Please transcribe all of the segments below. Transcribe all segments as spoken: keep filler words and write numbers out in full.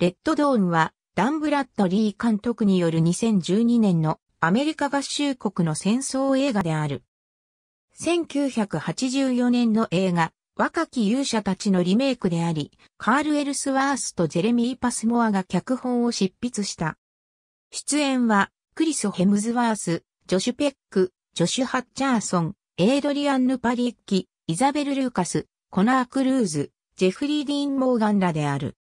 レッドドーンはダン・ブラッドリー監督によるにせんじゅうにねんのアメリカ合衆国の戦争映画である。せんきゅうひゃくはちじゅうよねんの映画、若き勇者たちのリメイクであり、カール・エルスワースとジェレミー・パスモアが脚本を執筆した。出演は、クリス・ヘムズワース、ジョシュ・ペック、ジョシュ・ハッチャーソン、エイドリアン・ヌパリッキ、イザベル・ルーカス、コナー・クルーズ、ジェフリー・ディーン・モーガンらである。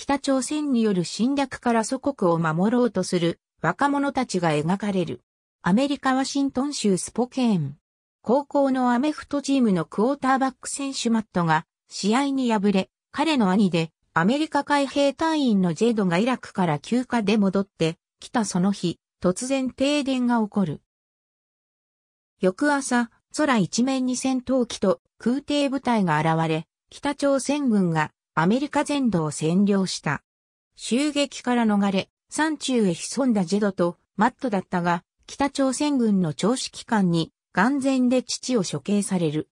北朝鮮による侵略から祖国を守ろうとする若者たちが描かれる。アメリカ・ワシントン州スポケーン。高校のアメフトチームのクォーターバック選手マットが試合に敗れ、彼の兄でアメリカ海兵隊員のジェドがイラクから休暇で戻ってきたその日、突然停電が起こる。翌朝、空一面に戦闘機と空挺部隊が現れ、北朝鮮軍がアメリカ全土を占領した。襲撃から逃れ、山中へ潜んだジェドとマットだったが、北朝鮮軍の長指揮官に眼前で父を処刑される。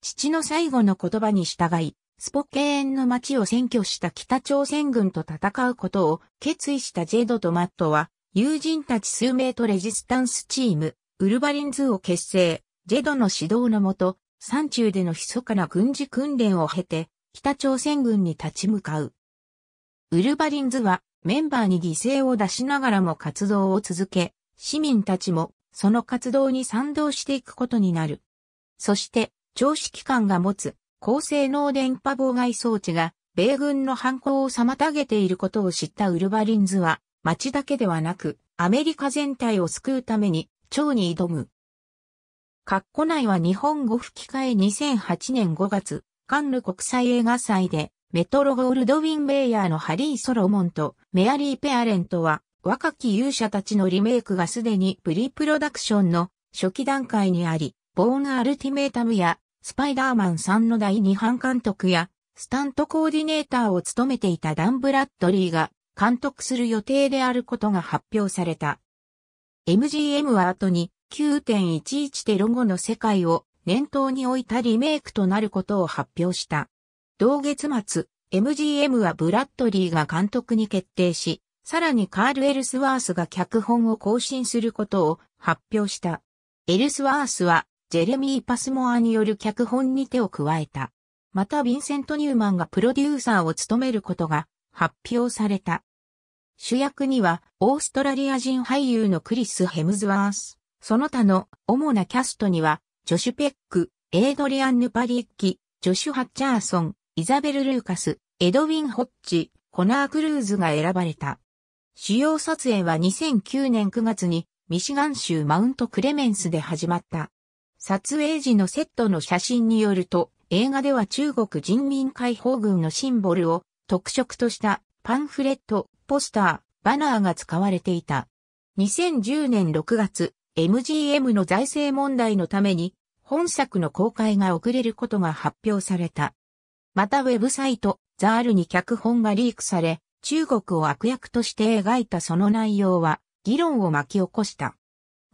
父の最後の言葉に従い、スポケーンの町を占拠した北朝鮮軍と戦うことを決意したジェドとマットは、友人たち数名とレジスタンスチーム、ウルバリンズを結成。ジェドの指導のもと、山中での密かな軍事訓練を経て、北朝鮮軍に立ち向かう。ウルバリンズは、メンバーに犠牲を出しながらも活動を続け、市民たちも、その活動に賛同していくことになる。そして、長指揮官が持つ高性能電波妨害装置が、米軍の反攻を妨げていることを知ったウルバリンズは、町だけではなく、アメリカ全体を救うために、蝶に挑む。括弧内は日本語吹き替えにせんはちねんごがつ、カンヌ国際映画祭で、メトロゴールドウィン・メイヤーのハリー・ソロモンとメアリー・ペアレントは、若き勇者たちのリメイクがすでにプリプロダクションの初期段階にあり、ボーン・アルティメイタムやスパイダーマンさんのだいに版監督やスタントコーディネーターを務めていたダン・ブラッドリーが監督する予定であることが発表された。エムジーエム は後に きゅういちいち テロ後の世界を念頭に置いたリメイクとなることを発表した。同月末、エムジーエム はブラッドリーが監督に決定し、さらにカール・エルスワースが脚本を更新することを発表した。エルスワースはジェレミー・パスモアによる脚本に手を加えた。またヴィンセント・ニューマンがプロデューサーを務めることが発表された。主役にはオーストラリア人俳優のクリス・ヘムズワース。その他の主なキャストにはジョシュ・ペック、エイドリアン・ヌパリッキ、ジョシュ・ハッチャーソン、イザベル・ルーカス、エドウィン・ホッジ、コナー・クルーズが選ばれた。主要撮影はにせんきゅうねんくがつにミシガン州マウントクレメンスで始まった。撮影時のセットの写真によると、映画では中国人民解放軍のシンボルを特色としたパンフレット、ポスター、バナーが使われていた。にせんじゅうねんろくがつ、エムジーエム の財政問題のために本作の公開が遅れることが発表された。またウェブサイト、ザ・アールに脚本がリークされ、中国を悪役として描いたその内容は議論を巻き起こした。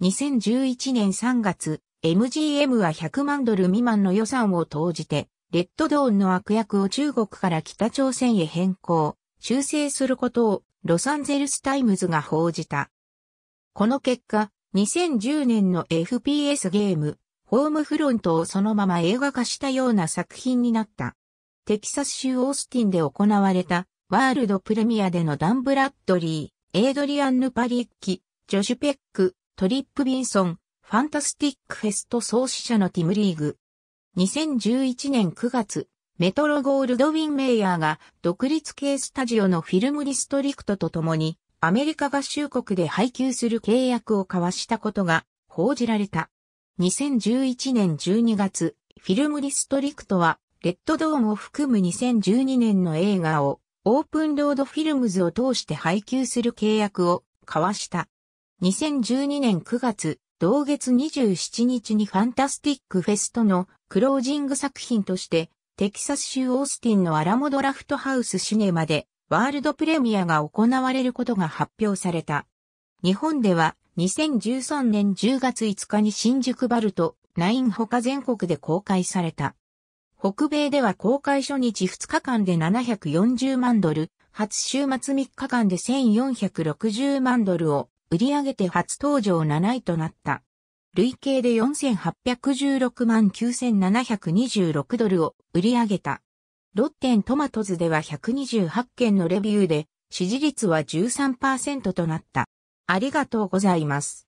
にせんじゅういちねんさんがつ、エムジーエム はひゃくまんドル未満の予算を投じて、レッドドーンの悪役を中国から北朝鮮へ変更、修正することをロサンゼルスタイムズが報じた。この結果、にせんじゅうねんの エフピーエス ゲーム、ホームフロントをそのまま映画化したような作品になった。テキサス州オースティンで行われた。ワールドプレミアでのダン・ブラッドリー、エイドリアン・ヌパリッキ、ジョシュ・ペック、トリップ・ビンソン、ファンタスティック・フェスト創始者のティム・リーグ。にせんじゅういちねんくがつ、メトロゴールドウィン・メイヤーが独立系スタジオのフィルムディストリクトと共にアメリカ合衆国で配給する契約を交わしたことが報じられた。にせんじゅういちねんじゅうにがつ、フィルムディストリクトはレッドドーンを含むにせんじゅうにねんの映画をオープンロードフィルムズを通して配給する契約を交わした。にせんじゅうにねんくがつ、同月にじゅうしちにちにファンタスティックフェストのクロージング作品として、テキサス州オースティンのアラモドラフトハウスシネマでワールドプレミアが行われることが発表された。日本ではにせんじゅうさんねんじゅうがついつかに新宿バルトナインほか全国で公開された。北米では公開初日ふつかかんでななひゃくよんじゅうまんドル、初週末みっかかんでせんよんひゃくろくじゅうまんドルを売り上げて初登場なないとなった。累計で よんせんはっぴゃくじゅうろくまんきゅうせんななひゃくにじゅうろくドルを売り上げた。ロッテントマトズではひゃくにじゅうはちけんのレビューで支持率は じゅうさんパーセント となった。ありがとうございます。